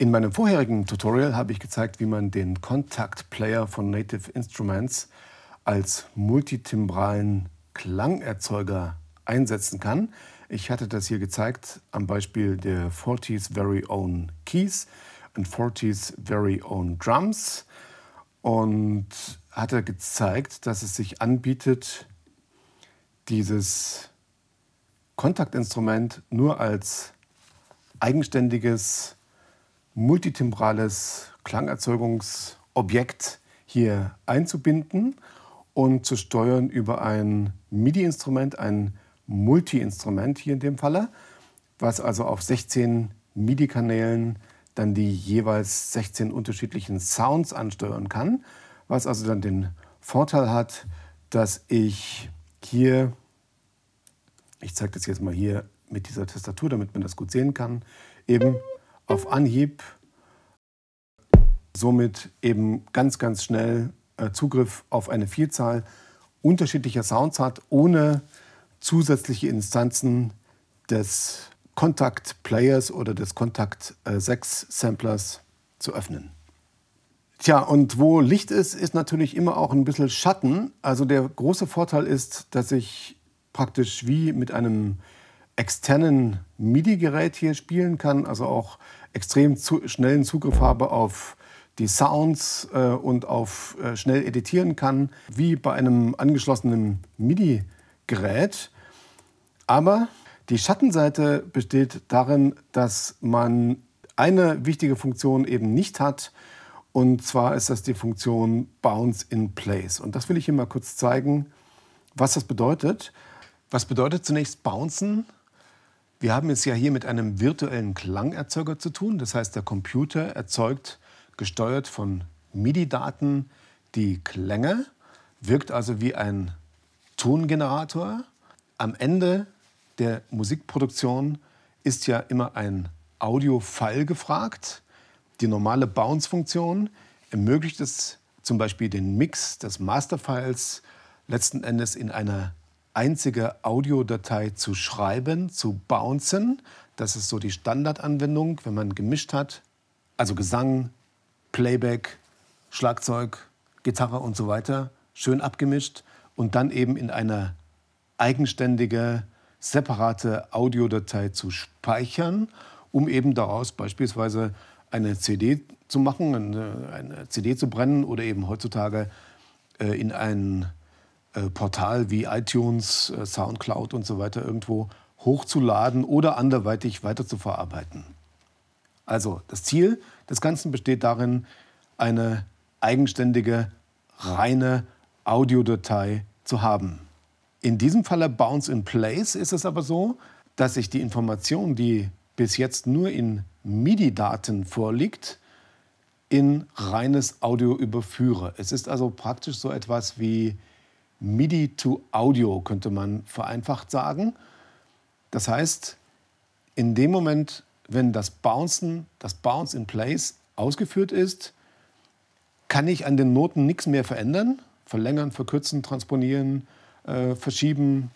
In meinem vorherigen Tutorial habe ich gezeigt, wie man den Kontakt-Player von Native Instruments als multitimbralen Klangerzeuger einsetzen kann. Ich hatte das hier gezeigt am Beispiel der 40's Very Own Keys und 40's Very Own Drums und hatte gezeigt, dass es sich anbietet, dieses Kontaktinstrument nur als eigenständiges multitimbrales Klangerzeugungsobjekt hier einzubinden und zu steuern über ein MIDI-Instrument, ein Multi-Instrument hier in dem Falle, was also auf 16 MIDI-Kanälen dann die jeweils 16 unterschiedlichen Sounds ansteuern kann, was also dann den Vorteil hat, dass ich hier, ich zeige das jetzt mal hier mit dieser Tastatur, damit man das gut sehen kann, eben auf Anhieb somit eben ganz schnell Zugriff auf eine Vielzahl unterschiedlicher Sounds hat, ohne zusätzliche Instanzen des Kontakt-Players oder des Kontakt-Sex-Samplers zu öffnen. Tja, und wo Licht ist, ist natürlich immer auch ein bisschen Schatten. Also der große Vorteil ist, dass ich praktisch wie mit einem externen MIDI-Gerät hier spielen kann, also auch extrem schnellen Zugriff habe auf die Sounds und auf schnell editieren kann, wie bei einem angeschlossenen MIDI-Gerät. Aber die Schattenseite besteht darin, dass man eine wichtige Funktion eben nicht hat, und zwar ist das die Funktion Bounce in Place. Und das will ich hier mal kurz zeigen, was das bedeutet. Was bedeutet zunächst Bouncen? Wir haben es ja hier mit einem virtuellen Klangerzeuger zu tun. Das heißt, der Computer erzeugt, gesteuert von MIDI-Daten, die Klänge, wirkt also wie ein Tongenerator. Am Ende der Musikproduktion ist ja immer ein Audio-File gefragt. Die normale Bounce-Funktion ermöglicht es zum Beispiel den Mix des Masterfiles letzten Endes in einer einzige Audiodatei zu schreiben, zu bouncen. Das ist so die Standardanwendung, wenn man gemischt hat. Also Gesang, Playback, Schlagzeug, Gitarre und so weiter. Schön abgemischt und dann eben in eine eigenständige, separate Audiodatei zu speichern, um eben daraus beispielsweise eine CD zu machen, eine CD zu brennen oder eben heutzutage in ein Portal wie iTunes, Soundcloud und so weiter irgendwo hochzuladen oder anderweitig weiterzuverarbeiten. Also das Ziel des Ganzen besteht darin, eine eigenständige, reine Audiodatei zu haben. In diesem Falle Bounce in Place ist es aber so, dass ich die Information, die bis jetzt nur in MIDI-Daten vorliegt, in reines Audio überführe. Es ist also praktisch so etwas wie MIDI to Audio, könnte man vereinfacht sagen. Das heißt, in dem Moment, wenn das Bounce in Place ausgeführt ist, kann ich an den Noten nichts mehr verändern. Verlängern, verkürzen, transponieren, verschieben,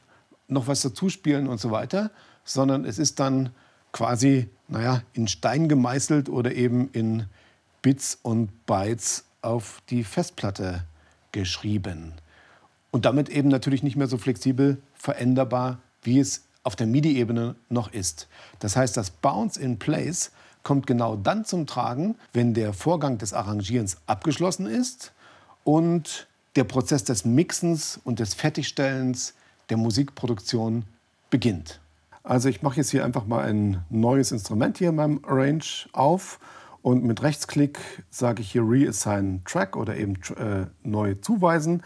noch was dazuspielen und so weiter. Sondern es ist dann quasi, naja, in Stein gemeißelt oder eben in Bits und Bytes auf die Festplatte geschrieben. Und damit eben natürlich nicht mehr so flexibel veränderbar, wie es auf der MIDI-Ebene noch ist. Das heißt, das Bounce in Place kommt genau dann zum Tragen, wenn der Vorgang des Arrangierens abgeschlossen ist und der Prozess des Mixens und des Fertigstellens der Musikproduktion beginnt. Also ich mache jetzt hier einfach mal ein neues Instrument hier in meinem Arrange auf und mit Rechtsklick sage ich hier Reassign Track oder eben neu zuweisen.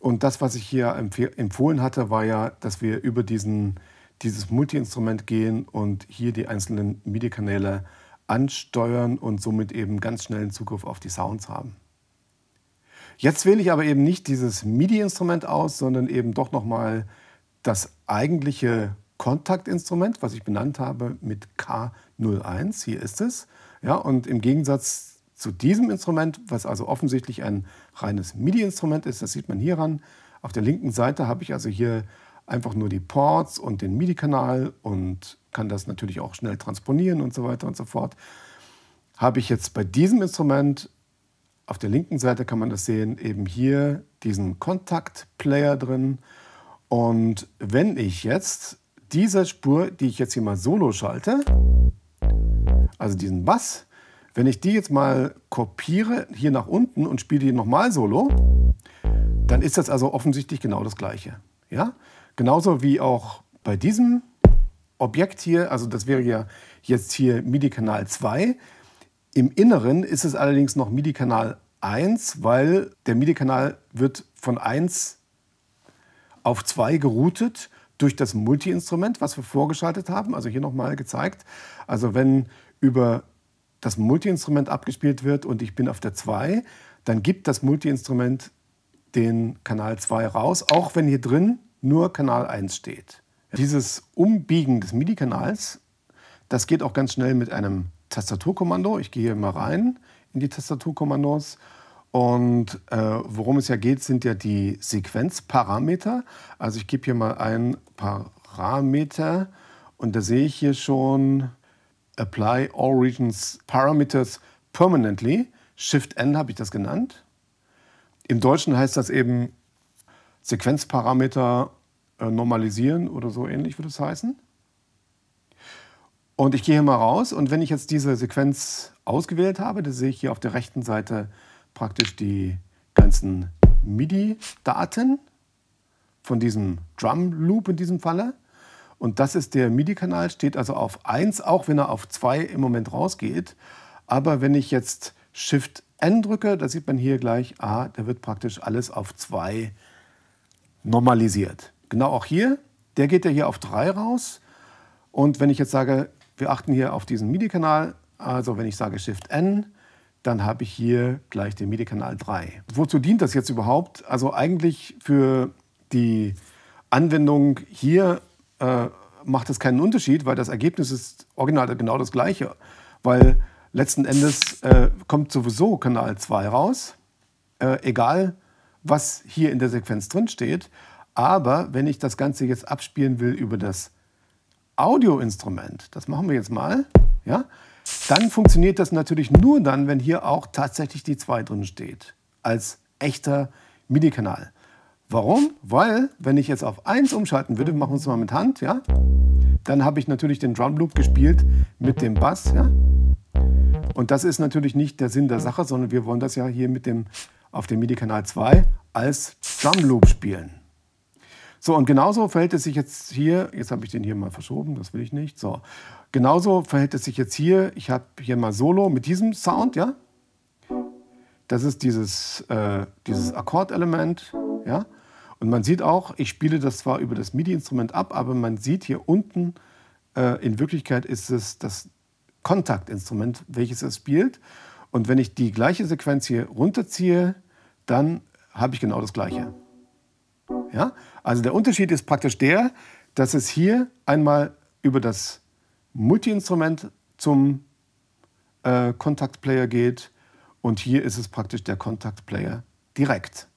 Und das, was ich hier empfohlen hatte, war ja, dass wir über dieses Multi-Instrument gehen und hier die einzelnen MIDI-Kanäle ansteuern und somit eben ganz schnellen Zugriff auf die Sounds haben. Jetzt wähle ich aber eben nicht dieses MIDI-Instrument aus, sondern eben doch nochmal das eigentliche Kontaktinstrument, was ich benannt habe mit K01. Hier ist es. Ja, und im Gegensatz zu diesem Instrument, was also offensichtlich ein reines MIDI-Instrument ist, das sieht man hier ran. Auf der linken Seite habe ich also hier einfach nur die Ports und den MIDI-Kanal und kann das natürlich auch schnell transponieren und so weiter und so fort. habe ich jetzt bei diesem Instrument, auf der linken Seite kann man das sehen, eben hier diesen Kontakt-Player drin. Und wenn ich jetzt diese Spur, die ich jetzt hier mal solo schalte, also diesen Bass, wenn ich die jetzt mal kopiere, hier nach unten und spiele die nochmal solo, dann ist das also offensichtlich genau das Gleiche. Ja? Genauso wie auch bei diesem Objekt hier, also das wäre ja jetzt hier MIDI-Kanal 2. Im Inneren ist es allerdings noch MIDI-Kanal 1, weil der MIDI-Kanal wird von 1 auf 2 geroutet durch das Multi-Instrument, was wir vorgeschaltet haben. Also hier nochmal gezeigt. Also wenn über das Multi-Instrument abgespielt wird und ich bin auf der 2, dann gibt das Multi-Instrument den Kanal 2 raus, auch wenn hier drin nur Kanal 1 steht. Dieses Umbiegen des MIDI-Kanals, das geht auch ganz schnell mit einem Tastaturkommando. Ich gehe hier mal rein in die Tastaturkommandos. Und worum es ja geht, sind ja die Sequenzparameter. Also ich gebe hier mal einen Parameter und da sehe ich hier schon Apply All Regions Parameters Permanently. Shift-N habe ich das genannt. Im Deutschen heißt das eben Sequenzparameter normalisieren oder so ähnlich würde es heißen. Und ich gehe hier mal raus und wenn ich jetzt diese Sequenz ausgewählt habe, dann sehe ich hier auf der rechten Seite praktisch die ganzen MIDI-Daten von diesem Drum-Loop in diesem Falle. Und das ist der MIDI-Kanal, steht also auf 1, auch wenn er auf 2 im Moment rausgeht. Aber wenn ich jetzt Shift-N drücke, da sieht man hier gleich, da wird praktisch alles auf 2 normalisiert. Genau auch hier, der geht ja hier auf 3 raus. Und wenn ich jetzt sage, wir achten hier auf diesen MIDI-Kanal, also wenn ich sage Shift-N, dann habe ich hier gleich den MIDI-Kanal 3. Wozu dient das jetzt überhaupt? Also eigentlich für die Anwendung hier macht das keinen Unterschied, weil das Ergebnis ist original genau das gleiche. Weil letzten Endes kommt sowieso Kanal 2 raus, egal was hier in der Sequenz drin steht. Aber wenn ich das Ganze jetzt abspielen will über das Audioinstrument, das machen wir jetzt mal, ja, dann funktioniert das natürlich nur dann, wenn hier auch tatsächlich die 2 drin steht, als echter MIDI-Kanal. Warum? Weil, wenn ich jetzt auf 1 umschalten würde, wir machen es mal mit Hand, ja, dann habe ich natürlich den Drum Loop gespielt mit dem Bass, ja. Und das ist natürlich nicht der Sinn der Sache, sondern wir wollen das ja hier mit dem, auf dem MIDI-Kanal 2 als Drum Loop spielen. So, und genauso verhält es sich jetzt hier, jetzt habe ich den hier mal verschoben, das will ich nicht, so. Genauso verhält es sich jetzt hier, ich habe hier mal Solo mit diesem Sound, ja. Das ist dieses Akkordelement, ja. Und man sieht auch, ich spiele das zwar über das MIDI-Instrument ab, aber man sieht hier unten, in Wirklichkeit ist es das Kontakt-Instrument, welches es spielt. Und wenn ich die gleiche Sequenz hier runterziehe, dann habe ich genau das Gleiche. Ja? Also der Unterschied ist praktisch der, dass es hier einmal über das Multi-Instrument zum Kontakt-Player geht und hier ist es praktisch der Kontakt-Player direkt.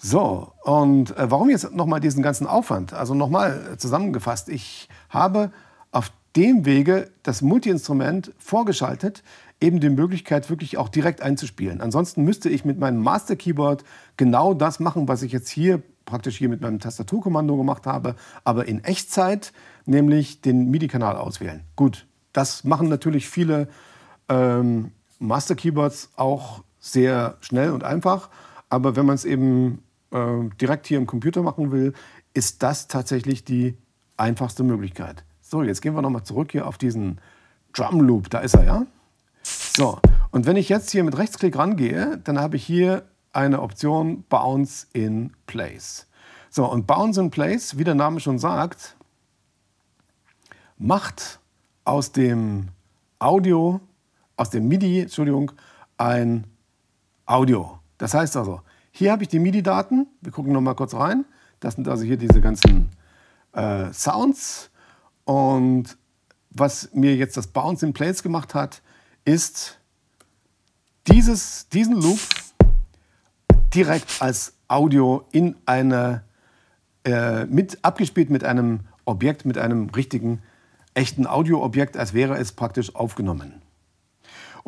So, und warum jetzt nochmal diesen ganzen Aufwand? Also nochmal zusammengefasst, ich habe auf dem Wege das Multi-Instrument vorgeschaltet, eben die Möglichkeit, wirklich auch direkt einzuspielen. Ansonsten müsste ich mit meinem Master Keyboard genau das machen, was ich jetzt hier praktisch mit meinem Tastaturkommando gemacht habe, aber in Echtzeit, nämlich den MIDI-Kanal auswählen. Gut, das machen natürlich viele Master Keyboards auch sehr schnell und einfach, aber wenn man es eben direkt hier im Computer machen will, ist das tatsächlich die einfachste Möglichkeit. So, jetzt gehen wir nochmal zurück hier auf diesen Drum Loop, da ist er, ja? So, und wenn ich jetzt hier mit Rechtsklick rangehe, dann habe ich hier eine Option Bounce in Place. So, und Bounce in Place, wie der Name schon sagt, macht aus dem Audio, aus dem MIDI, Entschuldigung, ein Audio. Das heißt also, hier habe ich die MIDI-Daten, wir gucken nochmal kurz rein, das sind also hier diese ganzen Sounds und was mir jetzt das Bounce in Place gemacht hat, ist diesen Loop direkt als Audio in eine, abgespielt mit einem Objekt, mit einem richtigen, echten Audio-Objekt, als wäre es praktisch aufgenommen.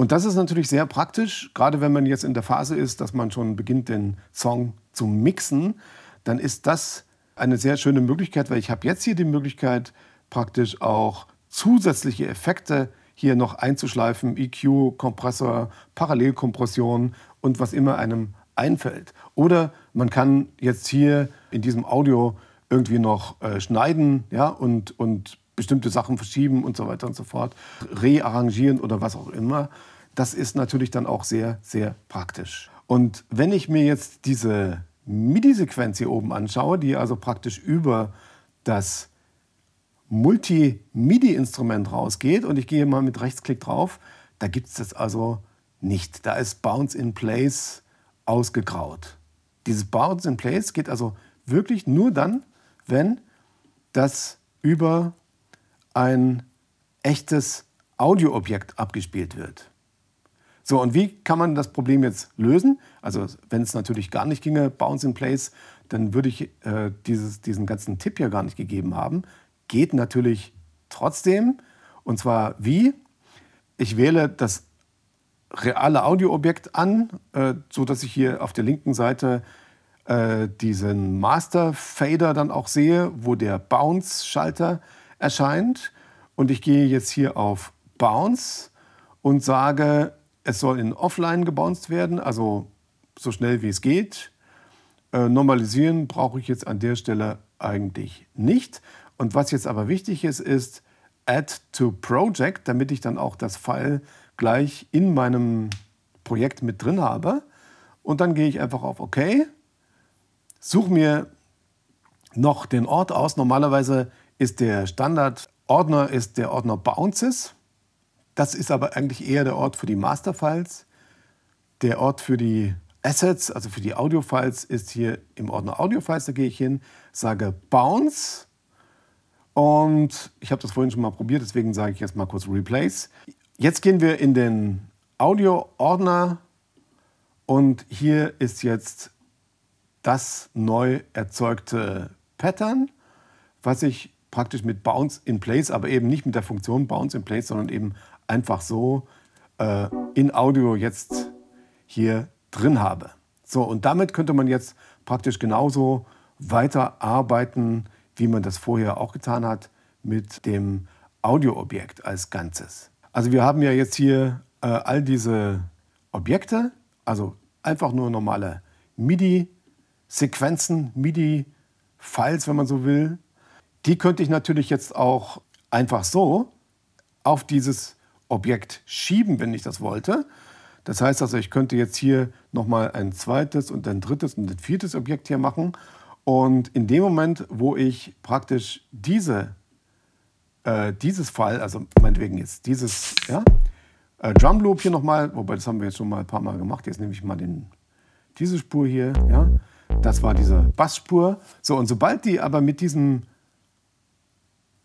Und das ist natürlich sehr praktisch, gerade wenn man jetzt in der Phase ist, dass man schon beginnt, den Song zu mixen, dann ist das eine sehr schöne Möglichkeit, weil ich habe jetzt hier die Möglichkeit, praktisch auch zusätzliche Effekte hier noch einzuschleifen, EQ, Kompressor, Parallelkompression und was immer einem einfällt. Oder man kann jetzt hier in diesem Audio irgendwie noch schneiden, ja, und bestimmte Sachen verschieben und so weiter und so fort, rearrangieren oder was auch immer. Das ist natürlich dann auch sehr, sehr praktisch. Und wenn ich mir jetzt diese MIDI-Sequenz hier oben anschaue, die also praktisch über das Multi-MIDI-Instrument rausgeht und ich gehe mal mit Rechtsklick drauf, da gibt es das also nicht. Da ist Bounce in Place ausgegraut. Dieses Bounce in Place geht also wirklich nur dann, wenn das über ein echtes Audioobjekt abgespielt wird. So, und wie kann man das Problem jetzt lösen? Also wenn es natürlich gar nicht ginge, Bounce in Place, dann würde ich diesen ganzen Tipp hier gar nicht gegeben haben. Geht natürlich trotzdem. Und zwar wie? Ich wähle das reale Audioobjekt an, sodass ich hier auf der linken Seite diesen Master Fader dann auch sehe, wo der Bounce-Schalter erscheint, und ich gehe jetzt hier auf Bounce und sage, es soll in Offline gebounced werden, also so schnell wie es geht. Normalisieren brauche ich jetzt an der Stelle eigentlich nicht. Und was jetzt aber wichtig ist, ist Add to Project, damit ich dann auch das File gleich in meinem Projekt mit drin habe. Und dann gehe ich einfach auf OK, suche mir noch den Ort aus. Normalerweise ist der Standardordner der Ordner Bounces. Das ist aber eigentlich eher der Ort für die Masterfiles. Der Ort für die Assets, also für die Audiofiles, ist hier im Ordner Audiofiles. Da gehe ich hin, sage Bounce. Und ich habe das vorhin schon mal probiert, deswegen sage ich jetzt mal kurz Replace. Jetzt gehen wir in den Audio-Ordner und hier ist jetzt das neu erzeugte Pattern, was ich praktisch mit Bounce in Place, aber eben nicht mit der Funktion Bounce in Place, sondern eben einfach so in Audio jetzt hier drin habe. So, und damit könnte man jetzt praktisch genauso weiterarbeiten, wie man das vorher auch getan hat, mit dem Audioobjekt als Ganzes. Also wir haben ja jetzt hier all diese Objekte, also einfach nur normale MIDI-Sequenzen, MIDI-Files, wenn man so will. Die könnte ich natürlich jetzt auch einfach so auf dieses Objekt schieben, wenn ich das wollte. Das heißt also, ich könnte jetzt hier nochmal ein zweites und ein drittes und ein viertes Objekt hier machen. Und in dem Moment, wo ich praktisch dieses File, also meinetwegen jetzt dieses Drum Loop hier nochmal, wobei das haben wir jetzt schon mal ein paar Mal gemacht, jetzt nehme ich mal diese Spur hier, ja, das war diese Bassspur. So, und sobald die aber mit diesem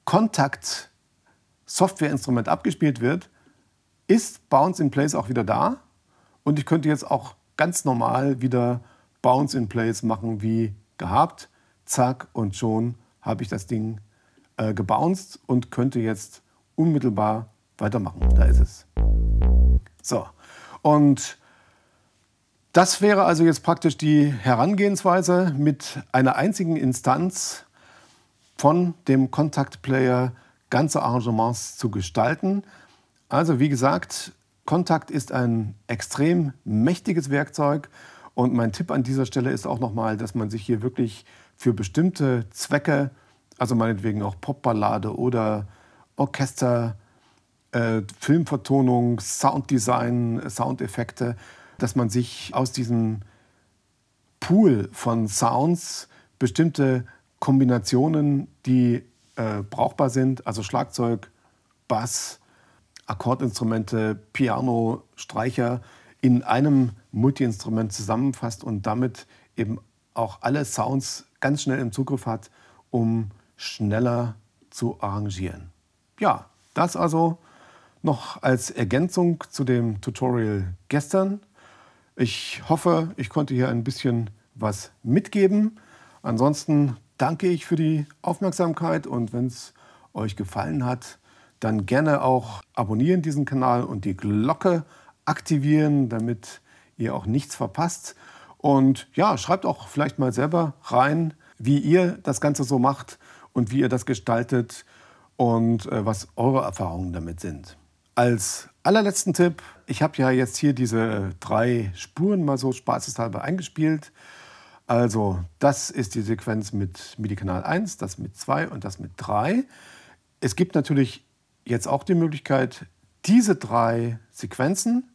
Kontakt-Software-Instrument abgespielt wird, ist Bounce in Place auch wieder da. Und ich könnte jetzt auch ganz normal wieder Bounce in Place machen wie gehabt. Zack, und schon habe ich das Ding gebounced und könnte jetzt unmittelbar weitermachen. Da ist es. So, und das wäre also jetzt praktisch die Herangehensweise, mit einer einzigen Instanz von dem Kontakt-Player ganze Arrangements zu gestalten. Also wie gesagt, Kontakt ist ein extrem mächtiges Werkzeug, und mein Tipp an dieser Stelle ist auch nochmal, dass man sich hier wirklich für bestimmte Zwecke, also meinetwegen auch Popballade oder Orchester, Filmvertonung, Sounddesign, Soundeffekte, dass man sich aus diesem Pool von Sounds bestimmte Kombinationen, die brauchbar sind, also Schlagzeug, Bass, Akkordinstrumente, Piano, Streicher, in einem Multiinstrument zusammenfasst und damit eben auch alle Sounds ganz schnell im Zugriff hat, um schneller zu arrangieren. Ja, das also noch als Ergänzung zu dem Tutorial gestern. Ich hoffe, ich konnte hier ein bisschen was mitgeben. Ansonsten danke ich für die Aufmerksamkeit, und wenn es euch gefallen hat, dann gerne auch abonnieren diesen Kanal und die Glocke aktivieren, damit ihr auch nichts verpasst. Und ja, schreibt auch vielleicht mal selber rein, wie ihr das Ganze so macht und wie ihr das gestaltet und was eure Erfahrungen damit sind. Als allerletzten Tipp, ich habe ja jetzt hier diese 3 Spuren mal so spaßeshalber eingespielt. Also das ist die Sequenz mit MIDI-Kanal 1, das mit 2 und das mit 3. Es gibt natürlich jetzt auch die Möglichkeit, diese 3 Sequenzen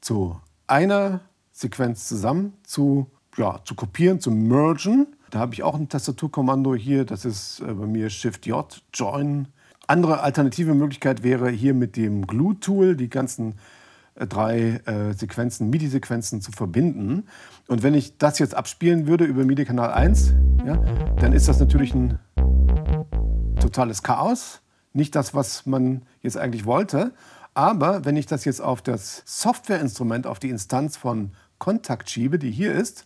zu einer Sequenz zusammen zu kopieren, zu mergen. Da habe ich auch ein Tastaturkommando hier, das ist bei mir Shift-J, Join. Andere alternative Möglichkeit wäre hier mit dem Glue-Tool die ganzen 3 Sequenzen, MIDI-Sequenzen zu verbinden. Und wenn ich das jetzt abspielen würde über MIDI-Kanal 1, ja, dann ist das natürlich ein totales Chaos. Nicht das, was man jetzt eigentlich wollte. Aber wenn ich das jetzt auf das Softwareinstrument, auf die Instanz von Kontakt schiebe, die hier ist,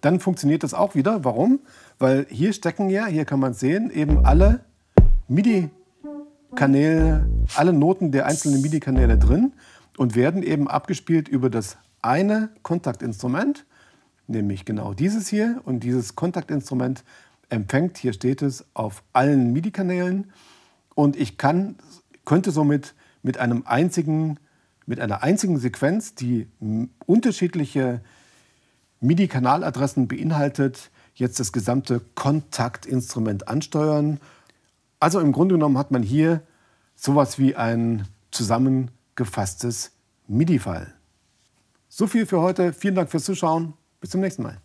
dann funktioniert das auch wieder. Warum? Weil hier stecken ja, hier kann man sehen, eben alle MIDI-Kanäle, alle Noten der einzelnen MIDI-Kanäle drin und werden eben abgespielt über das eine Kontaktinstrument, nämlich genau dieses hier. Und dieses Kontaktinstrument empfängt, hier steht es, auf allen MIDI-Kanälen. Und ich könnte somit mit einer einzigen Sequenz, die unterschiedliche MIDI-Kanaladressen beinhaltet, jetzt das gesamte Kontaktinstrument ansteuern. Also im Grunde genommen hat man hier sowas wie ein zusammengefasstes MIDI-File. So viel für heute. Vielen Dank fürs Zuschauen. Bis zum nächsten Mal.